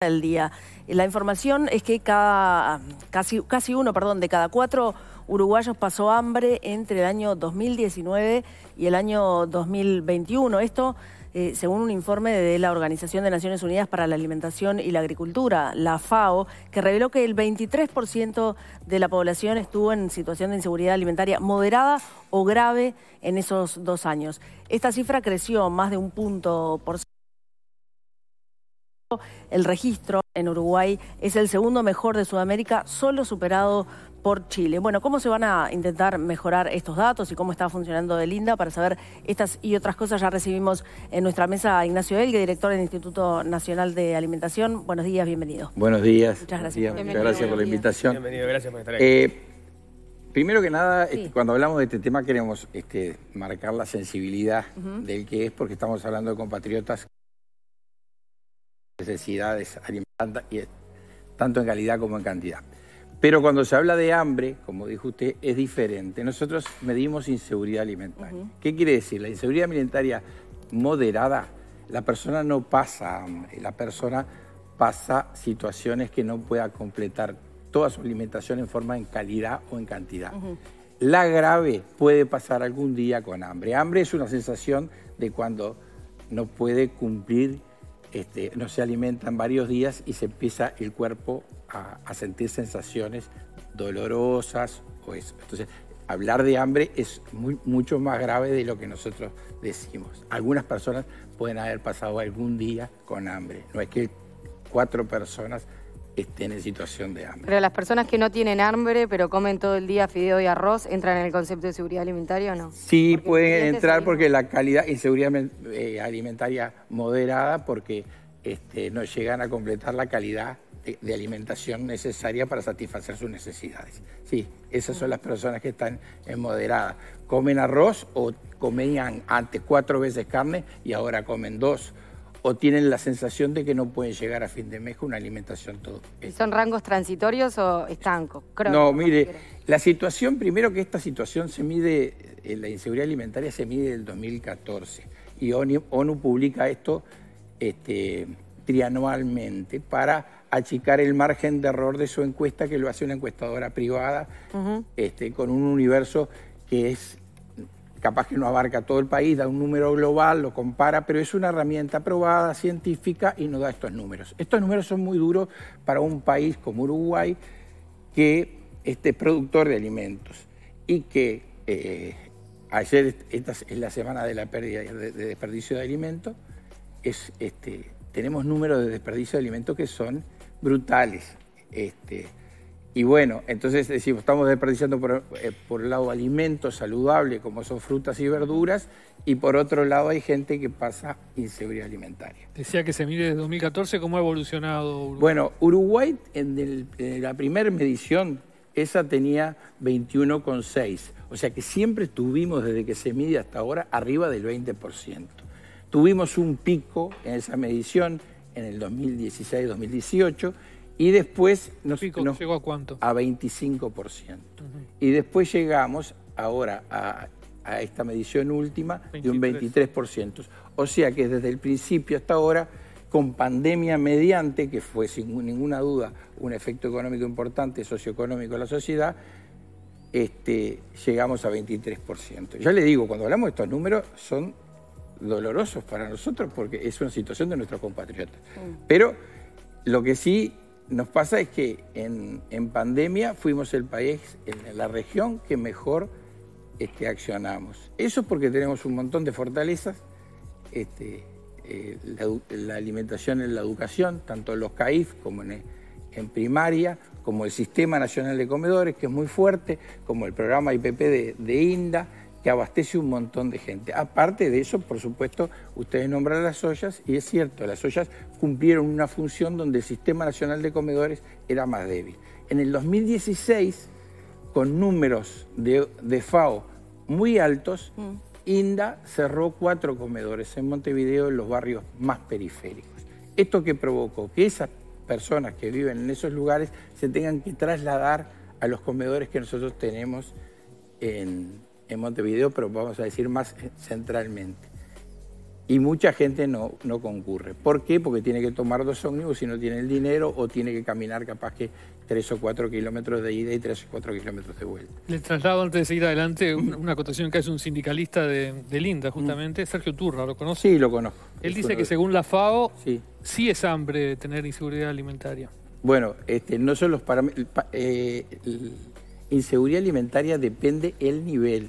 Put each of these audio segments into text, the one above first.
El día. La información es que casi uno de cada cuatro uruguayos pasó hambre entre el año 2019 y el año 2021. Esto según un informe de la Organización de Naciones Unidas para la Alimentación y la Agricultura, la FAO, que reveló que el 23% de la población estuvo en situación de inseguridad alimentaria moderada o grave en esos 2 años. Esta cifra creció más de 1%. El registro en Uruguay es el segundo mejor de Sudamérica, solo superado por Chile. Bueno, ¿cómo se van a intentar mejorar estos datos y cómo está funcionando el INDA? Para saber estas y otras cosas ya recibimos en nuestra mesa a Ignacio Elgue, director del Instituto Nacional de Alimentación. Buenos días, bienvenido. Buenos días. Muchas gracias. Muchas gracias por la invitación. Bienvenido, gracias por estar aquí. Primero que nada, sí. Cuando hablamos de este tema queremos marcar la sensibilidad del que es, porque estamos hablando de compatriotas necesidades alimentarias, tanto en calidad como en cantidad. Pero cuando se habla de hambre, como dijo usted, es diferente. Nosotros medimos inseguridad alimentaria. ¿Qué quiere decir? La inseguridad alimentaria moderada, la persona no pasa hambre, la persona pasa situaciones que no pueda completar toda su alimentación en forma en calidad o en cantidad. La grave puede pasar algún día con hambre. Hambre es una sensación de cuando no puede cumplir. No se alimentan varios días y se empieza el cuerpo a sentir sensaciones dolorosas o eso. Entonces, hablar de hambre es mucho más grave de lo que nosotros decimos. Algunas personas pueden haber pasado algún día con hambre. No es que 4 personas estén en situación de hambre. Pero las personas que no tienen hambre, pero comen todo el día fideo y arroz, ¿entran en el concepto de seguridad alimentaria o no? Sí, porque pueden entrar porque la calidad y seguridad alimentaria moderada, porque no llegan a completar la calidad de alimentación necesaria para satisfacer sus necesidades. Sí, esas son las personas que están en moderada. Comen arroz o comían antes 4 veces carne y ahora comen 2. O tienen la sensación de que no pueden llegar a fin de mes con una alimentación todo. ¿Son rangos transitorios o estancos? No, mire, la situación, primero que esta situación se mide, la inseguridad alimentaria se mide del 2014 y ONU publica esto trianualmente para achicar el margen de error de su encuesta, que lo hace una encuestadora privada con un universo que es capaz que no abarca todo el país, da un número global, lo compara, pero es una herramienta probada, científica, y nos da estos números. Estos números son muy duros para un país como Uruguay, que es productor de alimentos y que ayer, esta es la semana de la pérdida de desperdicio de alimentos, tenemos números de desperdicio de alimentos que son brutales. Y bueno, entonces decimos, estamos desperdiciando por un lado alimentos saludables como son frutas y verduras, y por otro lado hay gente que pasa inseguridad alimentaria. Decía que se mide desde 2014, ¿cómo ha evolucionado Uruguay? Bueno, Uruguay en la primera medición, esa tenía 21,6. O sea que siempre estuvimos, desde que se mide hasta ahora, arriba del 20%. Tuvimos un pico en esa medición en el 2016-2018, y después nos llegó a cuánto, a 25%. Y después llegamos ahora a esta medición última 23. De un 23%. O sea que desde el principio hasta ahora, con pandemia mediante, que fue sin ninguna duda un efecto económico importante, socioeconómico de la sociedad, llegamos a 23%. Yo le digo, cuando hablamos de estos números, son dolorosos para nosotros porque es una situación de nuestros compatriotas. Pero lo que sí nos pasa es que en pandemia fuimos el país, en la región que mejor accionamos. Eso es porque tenemos un montón de fortalezas, la alimentación en la educación, tanto en los CAIF como en primaria, como el Sistema Nacional de Comedores, que es muy fuerte, como el programa IPP de INDA, que abastece un montón de gente. Aparte de eso, por supuesto, ustedes nombran las ollas, y es cierto, las ollas cumplieron una función donde el Sistema Nacional de Comedores era más débil. En el 2016, con números de FAO muy altos, INDA cerró 4 comedores en Montevideo, en los barrios más periféricos. ¿Esto qué provocó? Que esas personas que viven en esos lugares se tengan que trasladar a los comedores que nosotros tenemos en Montevideo, pero vamos a decir más centralmente. Y mucha gente no concurre. ¿Por qué? Porque tiene que tomar dos ómnibus si no tiene el dinero, o tiene que caminar capaz que 3 o 4 kilómetros de ida y 3 o 4 kilómetros de vuelta. Le traslado, antes de seguir adelante, una acotación que hace un sindicalista del INDA, justamente, Sergio Turra, ¿lo conoce? Sí, lo conozco. Él dice que según la FAO, sí es hambre tener inseguridad alimentaria. Bueno, no son los parámetros. Inseguridad alimentaria depende el nivel.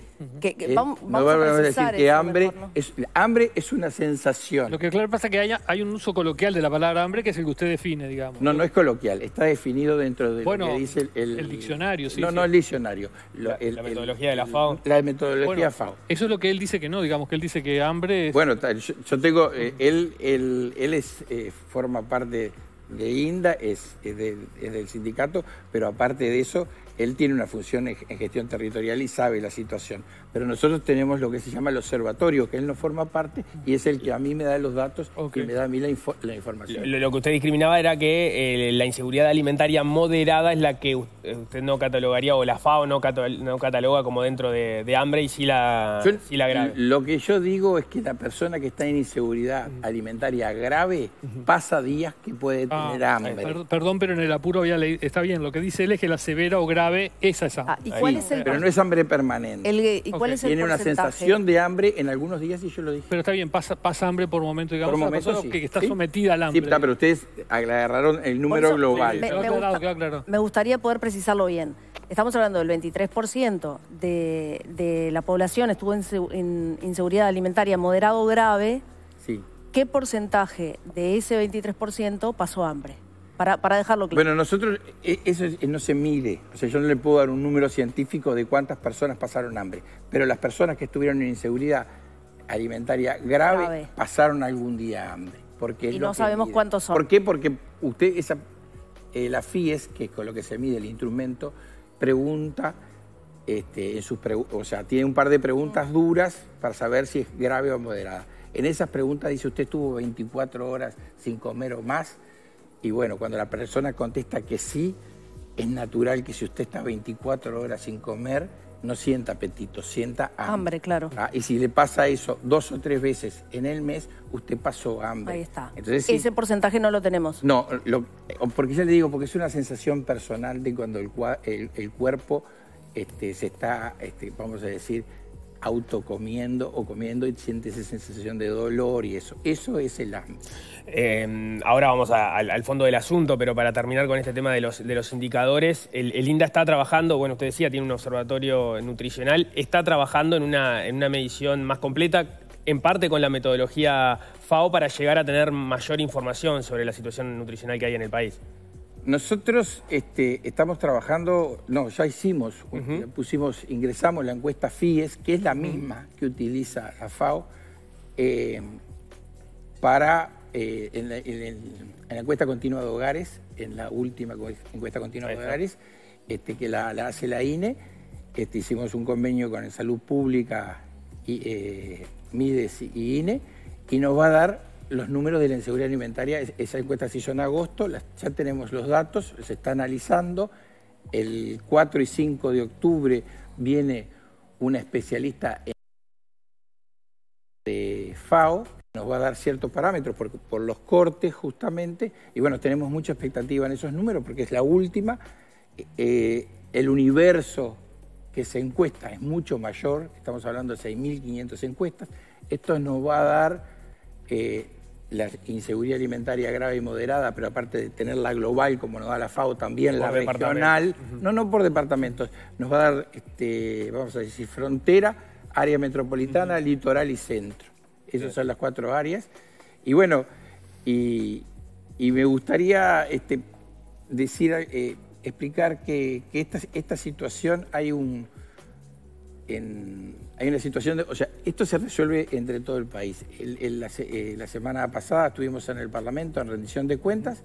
Hambre es una sensación. Lo que claro pasa es que hay un uso coloquial de la palabra hambre, que es el que usted define, digamos. No, no es coloquial, está definido dentro de lo que dice el diccionario. Sí, no el diccionario. La metodología de la FAO. La metodología FAO. Eso es lo que él dice que no, digamos, que él dice que hambre es... Bueno, yo tengo... él es, forma parte de INDA, es del sindicato, pero aparte de eso... Él tiene una función en gestión territorial y sabe la situación. Pero nosotros tenemos lo que se llama el observatorio, que él no forma parte, y es el que a mí me da los datos y me da a mí la información. Lo que usted discriminaba era que la inseguridad alimentaria moderada es la que usted no catalogaría, o la FAO no cataloga como dentro de hambre, y sí la grave. Lo que yo digo es que la persona que está en inseguridad alimentaria grave pasa días que puede tener hambre. Perdón, pero en el apuro ya está bien. Lo que dice él es que la severa o grave es hambre. ¿Y cuál es el... Pero no es hambre permanente. ¿Y cuál es el tiene porcentaje? Una sensación de hambre en algunos días, y yo lo dije. Pero está bien, pasa hambre por momentos, digamos, por momentos, que está sometida al hambre. Sí, pero ustedes aclararon el número global. Me gustaría poder precisarlo bien. Estamos hablando del 23% de la población estuvo en inseguridad alimentaria moderado o grave. Sí. ¿Qué porcentaje de ese 23% pasó hambre? Para dejarlo claro. Bueno, nosotros, eso no se mide. O sea, yo no le puedo dar un número científico de cuántas personas pasaron hambre. Pero las personas que estuvieron en inseguridad alimentaria grave. Pasaron algún día hambre. Porque y no sabemos cuántos son. ¿Por qué? Porque usted, la FIES, que es con lo que se mide el instrumento, pregunta, o sea, tiene un par de preguntas duras para saber si es grave o moderada. En esas preguntas dice, usted estuvo 24 horas sin comer o más. Y bueno, cuando la persona contesta que sí, es natural que si usted está 24 horas sin comer, no sienta apetito, sienta hambre. Hambre, claro. Y si le pasa eso 2 o 3 veces en el mes, usted pasó hambre. Ahí está. Entonces, ese porcentaje no lo tenemos. No, porque ya le digo, porque es una sensación personal de cuando el cuerpo se está, vamos a decir, autocomiendo o comiendo, y siente esa sensación de dolor y eso. Eso es el hambre. Ahora vamos al fondo del asunto, pero para terminar con este tema de los indicadores, el INDA está trabajando, bueno, usted decía, tiene un observatorio nutricional, está trabajando en una medición más completa, en parte con la metodología FAO, para llegar a tener mayor información sobre la situación nutricional que hay en el país. Nosotros estamos trabajando, ya hicimos, ingresamos la encuesta FIES, que es la misma que utiliza la FAO, en la encuesta continua de hogares, en la última encuesta continua de hogares, que la hace la INE. Hicimos un convenio con el Salud Pública, Mides y INE, y nos va a dar los números de la inseguridad alimentaria. Esa encuesta se hizo en agosto, ya tenemos los datos, se está analizando. El 4 y 5 de octubre viene una especialista de FAO, nos va a dar ciertos parámetros por los cortes justamente, y bueno, tenemos mucha expectativa en esos números porque es la última. El universo que se encuesta es mucho mayor, estamos hablando de 6.500 encuestas. Esto nos va a dar... la inseguridad alimentaria grave y moderada, pero aparte de tenerla global, como nos da la FAO, también la regional, no por departamentos, nos va a dar, vamos a decir, frontera, área metropolitana, litoral y centro. Esas son las 4 áreas. Y bueno, y me gustaría explicar que esta situación hay una situación de... O sea, esto se resuelve entre todo el país. La semana pasada estuvimos en el Parlamento en rendición de cuentas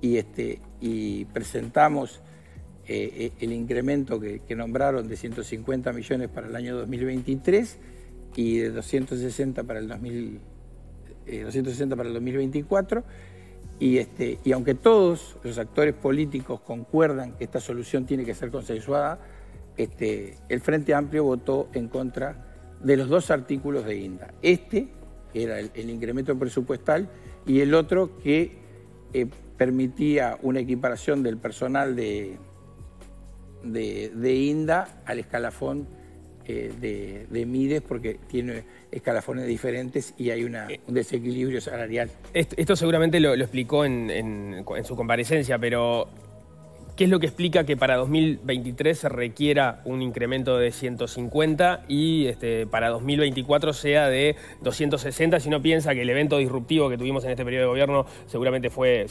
y presentamos el incremento que nombraron de 150 millones para el año 2023 y de 260 para el 2024. Y aunque todos los actores políticos concuerdan que esta solución tiene que ser consensuada, el Frente Amplio votó en contra de los 2 artículos de INDA. que era el incremento presupuestal, y el otro que permitía una equiparación del personal de INDA al escalafón de Mides, porque tiene escalafones diferentes y hay un desequilibrio salarial. Esto seguramente lo explicó en su comparecencia, pero ¿qué es lo que explica que para 2023 se requiera un incremento de 150 y para 2024 sea de 260? Si uno piensa que el evento disruptivo que tuvimos en este periodo de gobierno seguramente fue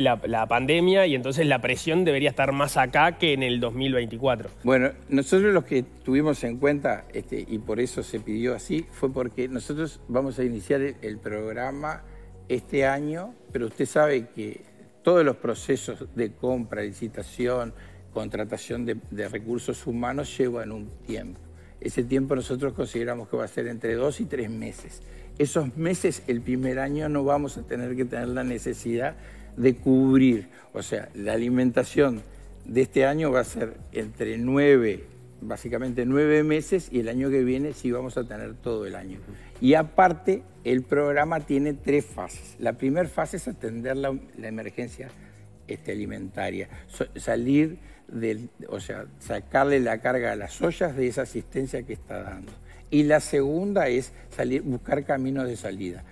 la pandemia, y entonces la presión debería estar más acá que en el 2024. Bueno, nosotros lo que tuvimos en cuenta, y por eso se pidió así, fue porque nosotros vamos a iniciar el programa este año, pero usted sabe que todos los procesos de compra, licitación, contratación de recursos humanos llevan un tiempo. Ese tiempo nosotros consideramos que va a ser entre 2 y 3 meses. Esos meses, el primer año, no vamos a tener que tener la necesidad de cubrir. O sea, la alimentación de este año va a ser entre 9 meses, y el año que viene sí vamos a tener todo el año. Y aparte, el programa tiene 3 fases. La primera fase es atender la emergencia alimentaria, sacarle la carga a las ollas de esa asistencia que está dando. Y la segunda es buscar caminos de salida.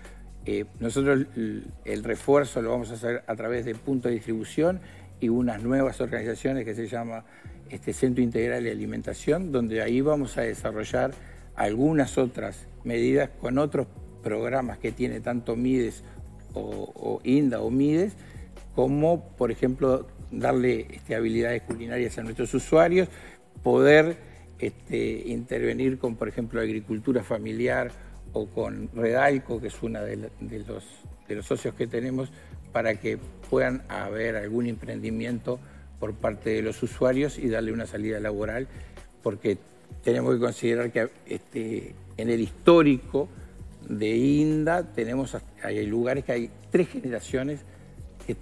Nosotros el refuerzo lo vamos a hacer a través de puntos de distribución y unas nuevas organizaciones que se llama Centro Integral de Alimentación, donde ahí vamos a desarrollar algunas otras medidas con otros programas que tiene tanto Mides o INDA o Mides, como por ejemplo darle habilidades culinarias a nuestros usuarios, poder intervenir con por ejemplo agricultura familiar o con Redalco, que es una de los socios que tenemos, para que puedan haber algún emprendimiento por parte de los usuarios y darle una salida laboral, porque tenemos que considerar que en el histórico de INDA hay lugares que hay 3 generaciones que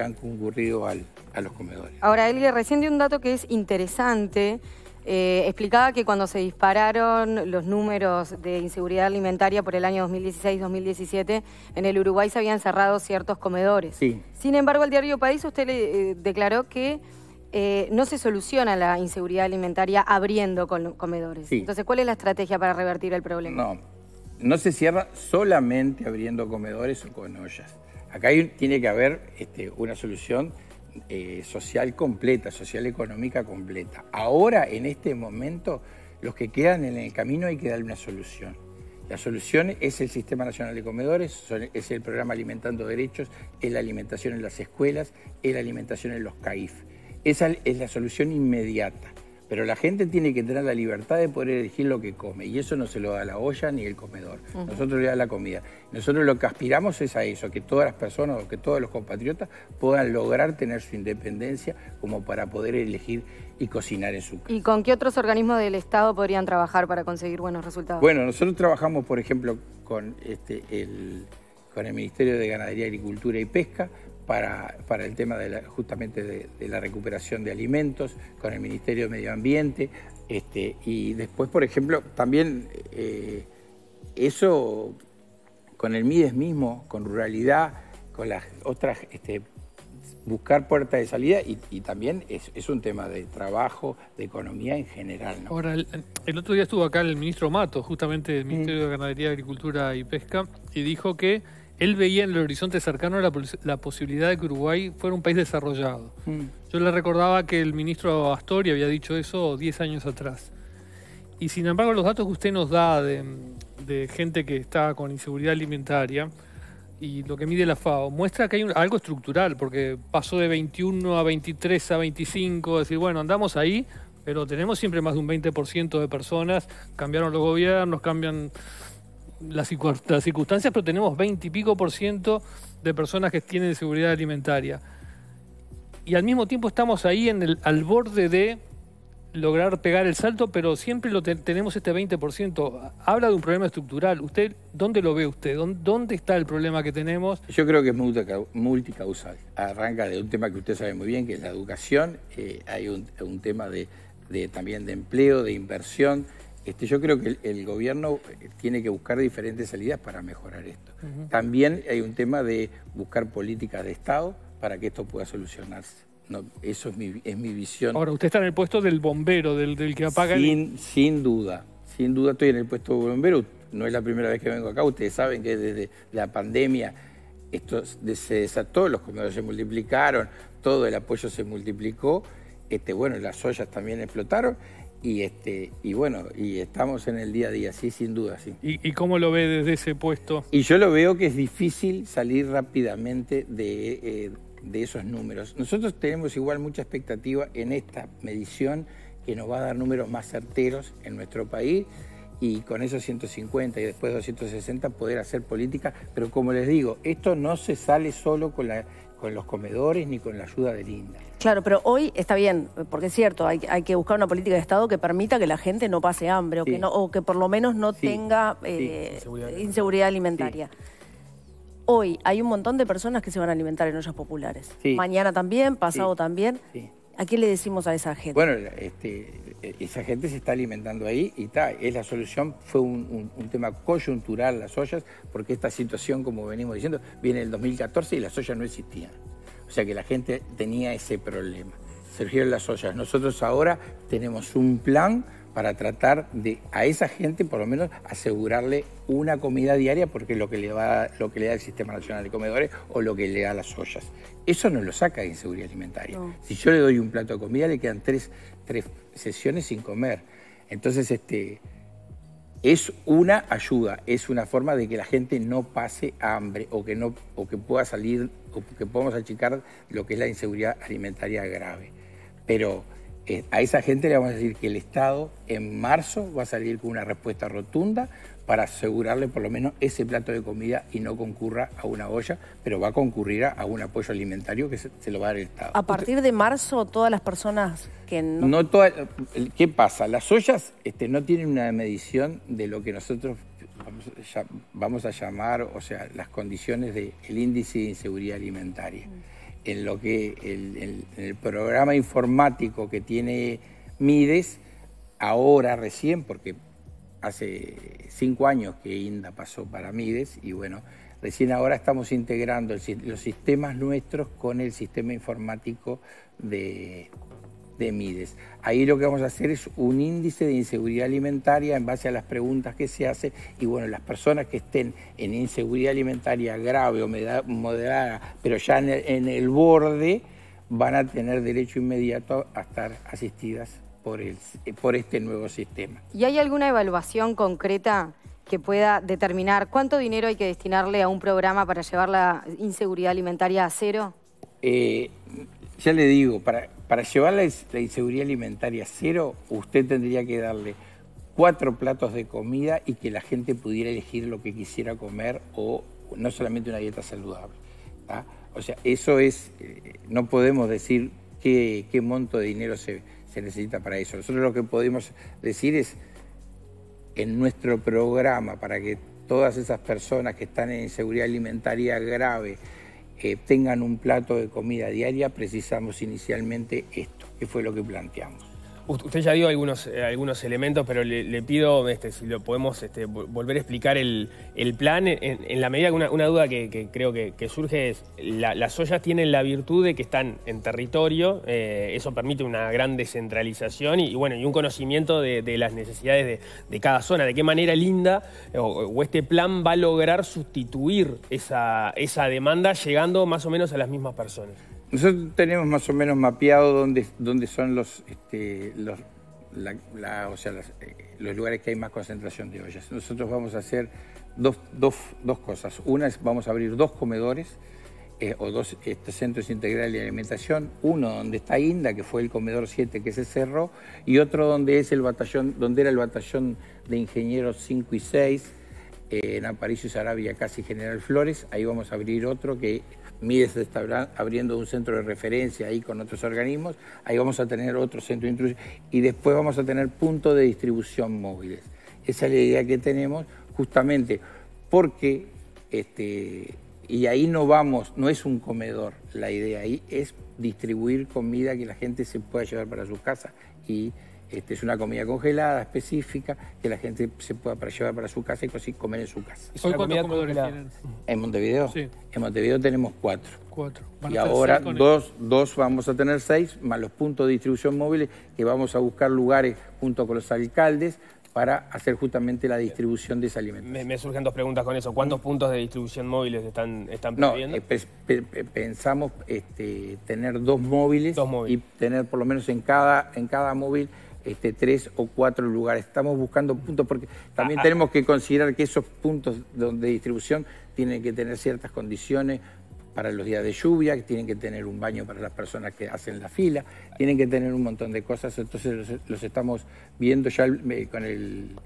han concurrido a los comedores. Ahora, Elgue, recién dio un dato que es interesante. Explicaba que cuando se dispararon los números de inseguridad alimentaria por el año 2016-2017, en el Uruguay se habían cerrado ciertos comedores. Sí. Sin embargo, al diario País usted le declaró que no se soluciona la inseguridad alimentaria abriendo comedores. Sí. Entonces, ¿cuál es la estrategia para revertir el problema? No se cierra solamente abriendo comedores o con ollas. Acá tiene que haber una solución social completa, social económica completa. Ahora, en este momento, los que quedan en el camino hay que darle una solución. La solución es el Sistema Nacional de Comedores, es el programa Alimentando Derechos, es la alimentación en las escuelas, es la alimentación en los CAIF. Esa es la solución inmediata. Pero la gente tiene que tener la libertad de poder elegir lo que come, y eso no se lo da la olla ni el comedor. Uh-huh. Nosotros le da la comida. Nosotros lo que aspiramos es a eso, que todas las personas o que todos los compatriotas puedan lograr tener su independencia como para poder elegir y cocinar en su casa. ¿Y con qué otros organismos del Estado podrían trabajar para conseguir buenos resultados? Bueno, nosotros trabajamos, por ejemplo, con el Ministerio de Ganadería, Agricultura y Pesca, para el tema de la recuperación de alimentos, con el Ministerio de Medio Ambiente, y después, por ejemplo, también eso con el Mides mismo, con ruralidad, con las otras, buscar puertas de salida, y también es un tema de trabajo, de economía en general, ¿no? Ahora, el otro día estuvo acá el ministro Mato, justamente del Ministerio de Ganadería, Agricultura y Pesca, y dijo que él veía en el horizonte cercano la posibilidad de que Uruguay fuera un país desarrollado. Mm. Yo le recordaba que el ministro Astori había dicho eso 10 años atrás. Y sin embargo, los datos que usted nos da de gente que está con inseguridad alimentaria y lo que mide la FAO, muestra que hay algo estructural, porque pasó de 21 a 23 a 25, es decir, bueno, andamos ahí, pero tenemos siempre más de un 20% de personas, cambiaron los gobiernos, cambian las circunstancias, pero tenemos 20 y pico % de personas que tienen inseguridad alimentaria. Y al mismo tiempo estamos ahí al borde de lograr pegar el salto, pero siempre tenemos este 20%. Habla de un problema estructural. ¿Usted dónde lo ve usted? ¿Dónde está el problema que tenemos? Yo creo que es multicausal. Arranca de un tema que usted sabe muy bien, que es la educación. Hay un tema también de empleo, de inversión. Yo creo que el gobierno tiene que buscar diferentes salidas para mejorar esto. Uh-huh. También hay un tema de buscar políticas de Estado para que esto pueda solucionarse. No, eso es mi visión. Ahora, usted está en el puesto del bombero, del que apaga... Sin duda estoy en el puesto de bombero. No es la primera vez que vengo acá. Ustedes saben que desde la pandemia esto se desató, los comedores se multiplicaron, todo el apoyo se multiplicó, bueno, las ollas también explotaron. Y bueno, y estamos en el día a día, sí, sin duda, sí. ¿Y cómo lo ve desde ese puesto? Y yo lo veo que es difícil salir rápidamente de esos números. Nosotros tenemos igual mucha expectativa en esta medición que nos va a dar números más certeros en nuestro país y con esos 150 y después 260 poder hacer política. Pero como les digo, esto no se sale solo con los comedores ni con la ayuda del INDA. Claro, pero hoy está bien, porque es cierto, hay que buscar una política de Estado que permita que la gente no pase hambre o, sí, que por lo menos no, sí, tenga inseguridad alimentaria. Sí. Hoy hay un montón de personas que se van a alimentar en ollas populares. Sí. Mañana también, pasado, sí, también. Sí. ¿A qué le decimos a esa gente? Bueno, esa gente se está alimentando ahí y está, es la solución, fue un tema coyuntural las ollas, porque esta situación, como venimos diciendo, viene del 2014 y las ollas no existían. O sea que la gente tenía ese problema. Surgieron las ollas. Nosotros ahora tenemos un plan para tratar de a esa gente, por lo menos, asegurarle una comida diaria, porque es lo que le da el Sistema Nacional de Comedores o lo que le da las ollas. Eso no lo saca de inseguridad alimentaria. No. Si yo le doy un plato de comida, le quedan tres sesiones sin comer. Entonces, es una ayuda, es una forma de que la gente no pase hambre o que pueda salir, o que podamos achicar lo que es la inseguridad alimentaria grave. Pero... a esa gente le vamos a decir que el Estado en marzo va a salir con una respuesta rotunda para asegurarle por lo menos ese plato de comida y no concurra a una olla, pero va a concurrir a un apoyo alimentario que se lo va a dar el Estado. ¿A partir de marzo todas las personas que no...? No todas... ¿Qué pasa? Las ollas no tienen una medición de lo que nosotros vamos a llamar, o sea, las condiciones del índice de inseguridad alimentaria. En lo que el programa informático que tiene Mides, ahora recién, porque hace 5 años que INDA pasó para Mides, y bueno, recién ahora estamos integrando los sistemas nuestros con el sistema informático de Mides. Ahí lo que vamos a hacer es un índice de inseguridad alimentaria en base a las preguntas que se hacen y bueno, las personas que estén en inseguridad alimentaria grave o moderada, pero ya en el borde, van a tener derecho inmediato a estar asistidas por este nuevo sistema. ¿Y hay alguna evaluación concreta que pueda determinar cuánto dinero hay que destinarle a un programa para llevar la inseguridad alimentaria a cero? Ya le digo, para llevar la inseguridad alimentaria a cero, usted tendría que darle 4 platos de comida y que la gente pudiera elegir lo que quisiera comer o no solamente una dieta saludable. ¿Tá? O sea, eso es... no podemos decir qué monto de dinero se necesita para eso. Nosotros lo que podemos decir es, en nuestro programa, para que todas esas personas que están en inseguridad alimentaria grave tengan un plato de comida diaria, precisamos inicialmente esto, que fue lo que planteamos. Usted ya dio algunos elementos, pero le pido si lo podemos volver a explicar el plan. En la medida que una duda que creo que surge es, las ollas tienen la virtud de que están en territorio, eso permite una gran descentralización y un conocimiento de las necesidades de cada zona. ¿De qué manera el INDA o este plan va a lograr sustituir esa demanda llegando más o menos a las mismas personas? Nosotros tenemos más o menos mapeado dónde son los lugares que hay más concentración de ollas. Nosotros vamos a hacer dos cosas. Una es, vamos a abrir 2 comedores o 2 centros integrales de alimentación. Uno donde está INDA, que fue el comedor 7 que se cerró, y otro donde es el batallón, donde era el batallón de ingenieros 5 y 6, en Aparicio y Sarabia, casi General Flores. Ahí vamos a abrir otro que... Mides está abriendo un centro de referencia ahí con otros organismos, ahí vamos a tener otro centro de intrusión y después vamos a tener puntos de distribución móviles. Esa es la idea que tenemos, justamente porque, y ahí no vamos, no es un comedor, la idea ahí es distribuir comida que la gente se pueda llevar para su casa y es una comida congelada específica que la gente se pueda llevar para su casa y comer en su casa. ¿Hoy cuántos comedores tienen? ¿En Montevideo? Sí. En Montevideo tenemos 4. Y ahora dos vamos a tener 6, más los puntos de distribución móviles que vamos a buscar lugares junto con los alcaldes para hacer justamente la distribución de ese alimento. Me surgen dos preguntas con eso. ¿Cuántos puntos de distribución móviles están previendo? No, pensamos tener 2 móviles, y tener por lo menos en cada móvil 3 o 4 lugares. Estamos buscando puntos porque también tenemos que considerar que esos puntos de distribución tienen que tener ciertas condiciones para los días de lluvia, que tienen que tener un baño para las personas que hacen la fila, tienen que tener un montón de cosas, entonces los estamos viendo ya con el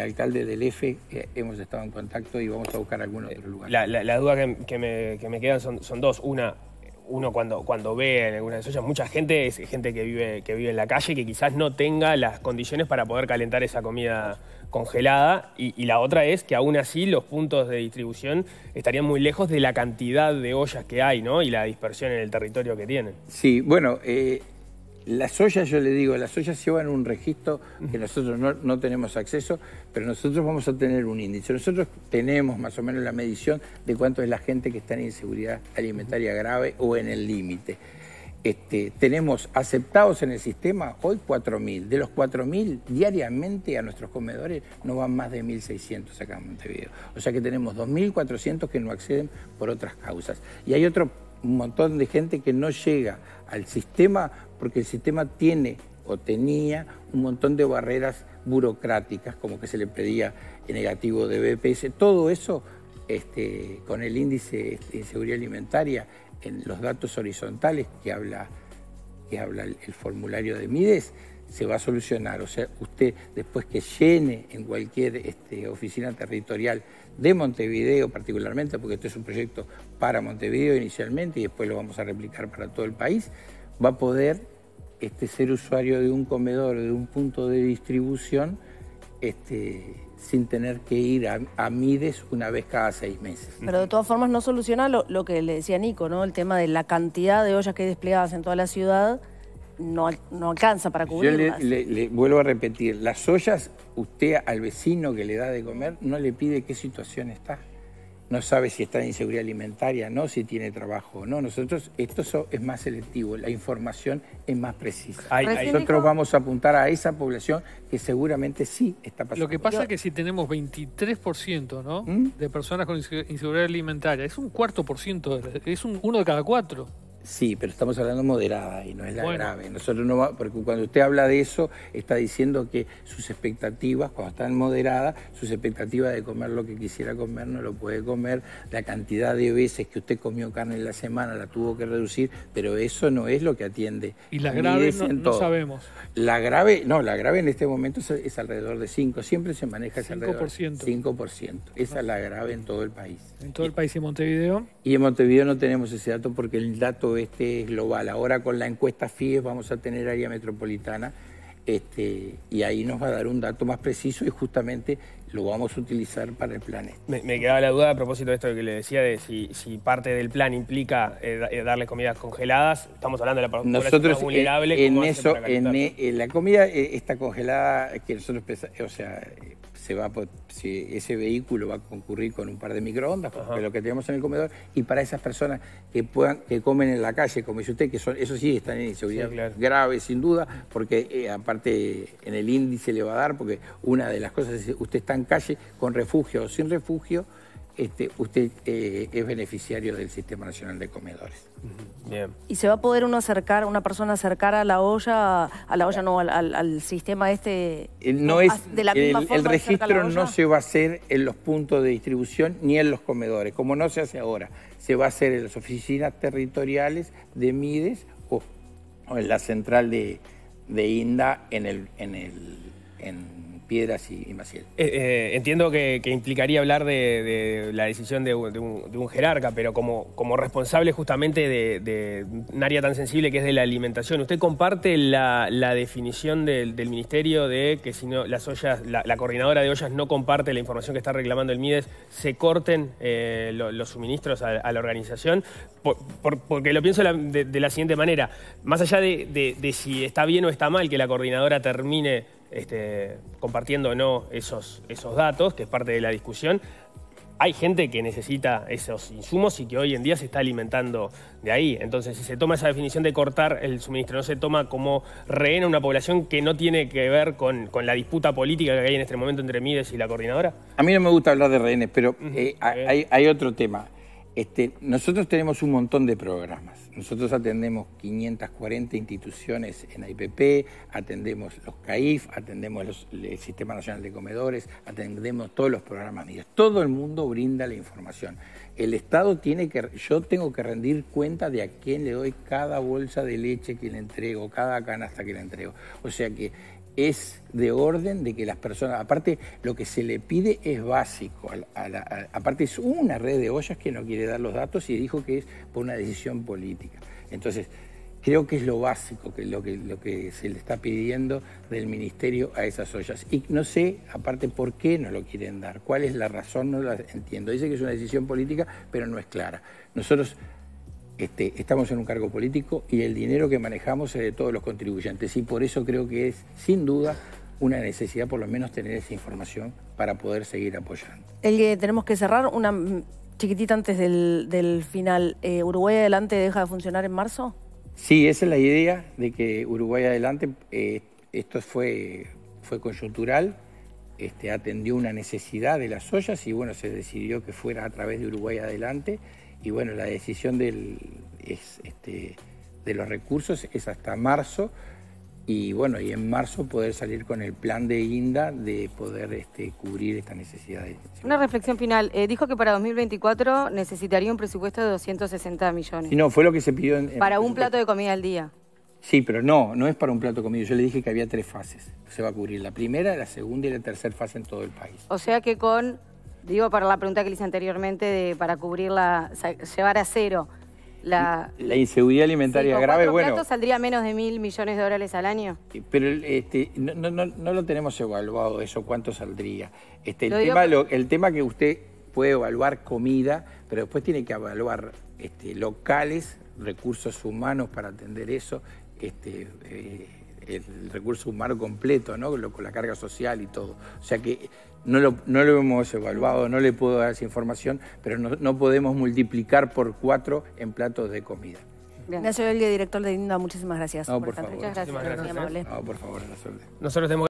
alcalde del EFE, hemos estado en contacto y vamos a buscar algún otro lugar. La duda que me quedan son dos. Uno cuando ve en algunas ollas, mucha gente es gente que vive en la calle, que quizás no tenga las condiciones para poder calentar esa comida congelada. Y la otra es que aún así los puntos de distribución estarían muy lejos de la cantidad de ollas que hay, ¿no? Y la dispersión en el territorio que tienen. Sí, bueno, las ollas, yo le digo, las ollas llevan un registro que nosotros no tenemos acceso, pero nosotros vamos a tener un índice. Nosotros tenemos más o menos la medición de cuánto es la gente que está en inseguridad alimentaria grave o en el límite. Tenemos aceptados en el sistema hoy 4.000. De los 4.000, diariamente a nuestros comedores no van más de 1.600 acá en Montevideo. O sea que tenemos 2.400 que no acceden por otras causas. Y hay otro montón de gente que no llega al sistema porque el sistema tiene o tenía un montón de barreras burocráticas, como que se le pedía negativo de BPS. Todo eso con el índice de inseguridad alimentaria en los datos horizontales que habla el formulario de Mides, se va a solucionar. O sea, usted después que llene en cualquier oficina territorial de Montevideo particularmente, porque este es un proyecto para Montevideo inicialmente y después lo vamos a replicar para todo el país, va a poder ser usuario de un comedor o de un punto de distribución sin tener que ir a Mides una vez cada 6 meses. Pero de todas formas no soluciona lo que le decía Nico, ¿no? El tema de la cantidad de ollas que hay desplegadas en toda la ciudad no alcanza para cubrirlas. Yo le vuelvo a repetir, las ollas, usted al vecino que le da de comer no le pide qué situación está. No sabe si está en inseguridad alimentaria, no, si tiene trabajo o no. Nosotros, esto es más selectivo, la información es más precisa. Nosotros vamos a apuntar a esa población que seguramente sí está pasando. Lo que pasa es que si tenemos 23%, ¿no? De personas con inseguridad alimentaria, es un 4%, es 1 de cada 4. Sí, pero estamos hablando moderada y no es la grave. Nosotros no, porque cuando usted habla de eso, está diciendo que sus expectativas, cuando están moderadas, sus expectativas de comer lo que quisiera comer no lo puede comer, la cantidad de veces que usted comió carne en la semana la tuvo que reducir, pero eso no es lo que atiende. Y la grave no sabemos. La grave en este momento es alrededor de 5, siempre se maneja ese alrededor. 5%. Esa es la grave en todo el país. ¿En todo el país y en Montevideo? Y en Montevideo no tenemos ese dato porque el dato es global. Ahora con la encuesta FIES vamos a tener área metropolitana y ahí nos va a dar un dato más preciso y justamente lo vamos a utilizar para el plan. Me quedaba la duda a propósito de esto que le decía de si parte del plan implica darle comidas congeladas. Estamos hablando de la población más vulnerable. La comida está congelada, que nosotros pensamos, o sea, ese vehículo va a concurrir con un par de microondas, porque lo que tenemos en el comedor, y para esas personas que comen en la calle, como dice usted, que son, eso sí están en inseguridad grave, sin duda, porque aparte en el índice le va a dar, porque una de las cosas es, usted está en calle con refugio o sin refugio, usted es beneficiario del Sistema Nacional de Comedores. Bien. ¿Y se va a poder una persona acercar a la olla, al sistema No es, de la misma forma el registro no se va a hacer en los puntos de distribución ni en los comedores, como no se hace ahora. Se va a hacer en las oficinas territoriales de Mides o en la central de INDA en piedras y maciel. Entiendo que implicaría hablar de la decisión de un jerarca, pero como responsable justamente de un área tan sensible que es de la alimentación, ¿usted comparte la definición del ministerio de que si no las ollas, la coordinadora de ollas no comparte la información que está reclamando el Mides, se corten los suministros a la organización? Porque lo pienso de la siguiente manera, más allá de si está bien o está mal que la coordinadora termine compartiendo o no esos datos, que es parte de la discusión, hay gente que necesita esos insumos y que hoy en día se está alimentando de ahí. Entonces, si se toma esa definición de cortar el suministro, no se toma como rehén a una población que no tiene que ver con la disputa política que hay en este momento entre Mides y la coordinadora. A mí no me gusta hablar de rehenes, pero hay otro tema. Nosotros tenemos un montón de programas. Nosotros atendemos 540 instituciones en IPP, atendemos los CAIF, atendemos el Sistema Nacional de Comedores, atendemos todos los programas Mides. Todo el mundo brinda la información. El Estado yo tengo que rendir cuenta de a quién le doy cada bolsa de leche que le entrego, cada canasta que le entrego. O sea que es de orden de que las personas, aparte lo que se le pide es básico, aparte es una red de ollas que no quiere dar los datos y dijo que es por una decisión política. Entonces, creo que es lo básico, que lo que se le está pidiendo del ministerio a esas ollas. Y no sé, aparte, por qué no lo quieren dar, cuál es la razón, no la entiendo. Dice que es una decisión política, pero no es clara. Nosotros estamos en un cargo político y el dinero que manejamos es de todos los contribuyentes y por eso creo que es, sin duda, una necesidad por lo menos tener esa información para poder seguir apoyando. Elgue, tenemos que cerrar una chiquitita antes del final. ¿Uruguay Adelante deja de funcionar en marzo? Sí, esa es la idea de que Uruguay Adelante, esto fue coyuntural, atendió una necesidad de las ollas y bueno, se decidió que fuera a través de Uruguay Adelante. Y bueno, la decisión de los recursos es hasta marzo y bueno, y en marzo poder salir con el plan de INDA de poder cubrir esta necesidad. Una reflexión final. Dijo que para 2024 necesitaría un presupuesto de 260 millones. Y no, fue lo que se pidió. Para un plato de comida al día. Sí, pero no es para un plato de comida. Yo le dije que había tres fases. Se va a cubrir la primera, la segunda y la tercera fase en todo el país. O sea que digo, para la pregunta que le hice anteriormente, para cubrirla, llevar a cero la inseguridad alimentaria grave, bueno. ¿Cuánto saldría menos de $1.000 millones al año? Pero no lo tenemos evaluado eso, cuánto saldría. El tema que usted puede evaluar comida, pero después tiene que evaluar locales, recursos humanos para atender eso, el recurso humano completo, ¿no? Con la carga social y todo. O sea que no lo hemos evaluado, no le puedo dar esa información, pero no podemos multiplicar por 4 en platos de comida. Ignacio Elgue, director de INDA, muchísimas gracias. No, por favor. Muchas gracias. Muchísimas gracias. No, por favor, la suerte. Nosotros tenemos